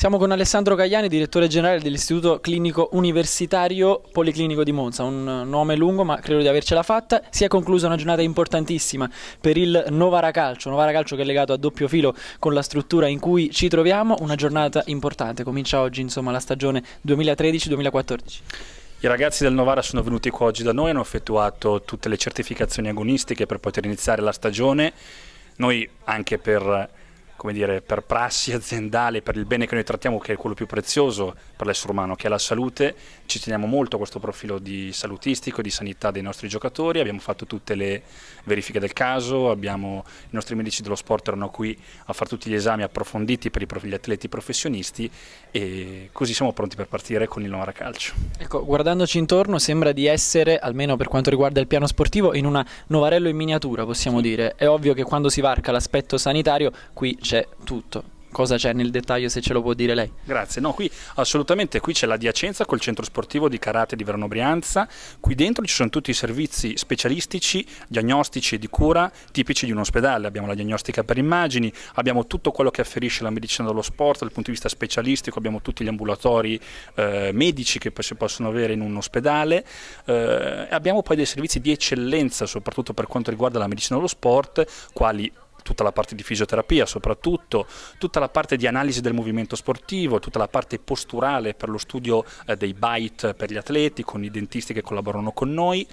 Siamo con Alessandro Cagliani, direttore generale dell'Istituto Clinico Universitario Policlinico di Monza, un nome lungo ma credo di avercela fatta. Si è conclusa una giornata importantissima per il Novara Calcio che è legato a doppio filo con la struttura in cui ci troviamo, una giornata importante, comincia oggi insomma la stagione 2013-2014. I ragazzi del Novara sono venuti qua oggi da noi, hanno effettuato tutte le certificazioni agonistiche per poter iniziare la stagione. Noi anche per prassi aziendale, per il bene che noi trattiamo, che è quello più prezioso per l'essere umano, che è la salute, ci teniamo molto a questo profilo di salutistico, di sanità dei nostri giocatori. Abbiamo fatto tutte le verifiche del caso, i nostri medici dello sport erano qui a fare tutti gli esami approfonditi per gli atleti professionisti e così siamo pronti per partire con il Novara Calcio. Ecco, guardandoci intorno sembra di essere, almeno per quanto riguarda il piano sportivo, in una Novarello in miniatura, possiamo dire. È ovvio che quando si varca l'aspetto sanitario qui c'è tutto. Cosa c'è nel dettaglio, se ce lo può dire lei? Grazie, no, qui assolutamente, qui c'è l'adiacenza col centro sportivo di karate di Verano Brianza, qui dentro ci sono tutti i servizi specialistici, diagnostici e di cura tipici di un ospedale, abbiamo la diagnostica per immagini, abbiamo tutto quello che afferisce la medicina dello sport dal punto di vista specialistico, abbiamo tutti gli ambulatori medici che si possono avere in un ospedale, abbiamo poi dei servizi di eccellenza soprattutto per quanto riguarda la medicina dello sport, quali tutta la parte di fisioterapia soprattutto, tutta la parte di analisi del movimento sportivo, tutta la parte posturale per lo studio dei bite per gli atleti, con i dentisti che collaborano con noi,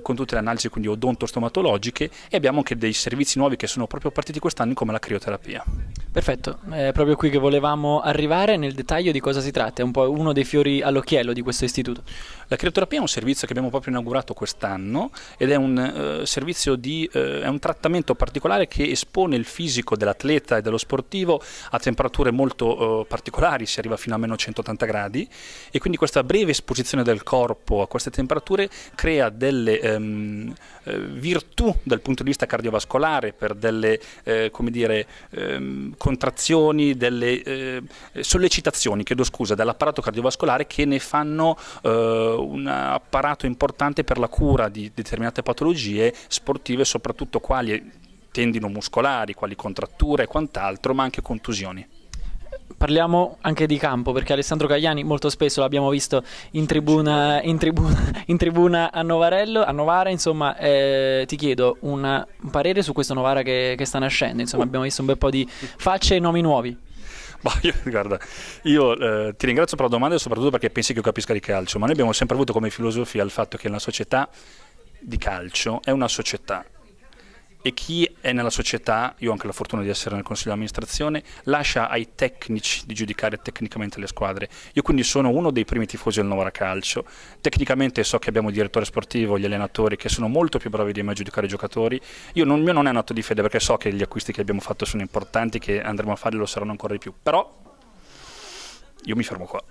con tutte le analisi quindi odontostomatologiche, e abbiamo anche dei servizi nuovi che sono proprio partiti quest'anno come la crioterapia. Perfetto, è proprio qui che volevamo arrivare, nel dettaglio di cosa si tratta, è un po' uno dei fiori all'occhiello di questo istituto. La crioterapia è un servizio che abbiamo proprio inaugurato quest'anno ed è un servizio è un trattamento particolare che espone il fisico dell'atleta e dello sportivo a temperature molto particolari, si arriva fino a -180 gradi, e quindi questa breve esposizione del corpo a queste temperature crea delle virtù dal punto di vista cardiovascolare per delle contrazioni, delle sollecitazioni, dell'apparato cardiovascolare che ne fanno un apparato importante per la cura di determinate patologie sportive, soprattutto quali tendino muscolari, quali contratture e quant'altro, ma anche contusioni. Parliamo anche di campo, perché Alessandro Cagliani molto spesso l'abbiamo visto in tribuna a Novara, insomma, ti chiedo un parere su questo Novara che sta nascendo, insomma, abbiamo visto un bel po' di facce e nomi nuovi. Bah, guarda, io ti ringrazio per la domanda e soprattutto perché pensi che io capisca di calcio, ma noi abbiamo sempre avuto come filosofia il fatto che la società di calcio è una società, e chi è nella società, io ho anche la fortuna di essere nel consiglio di amministrazione, lascia ai tecnici di giudicare tecnicamente le squadre. Io quindi sono uno dei primi tifosi del Novara Calcio, tecnicamente so che abbiamo il direttore sportivo, gli allenatori che sono molto più bravi di me a giudicare i giocatori. Il mio non è un atto di fede perché so che gli acquisti che abbiamo fatto sono importanti, che andremo a fare lo saranno ancora di più, però io mi fermo qua.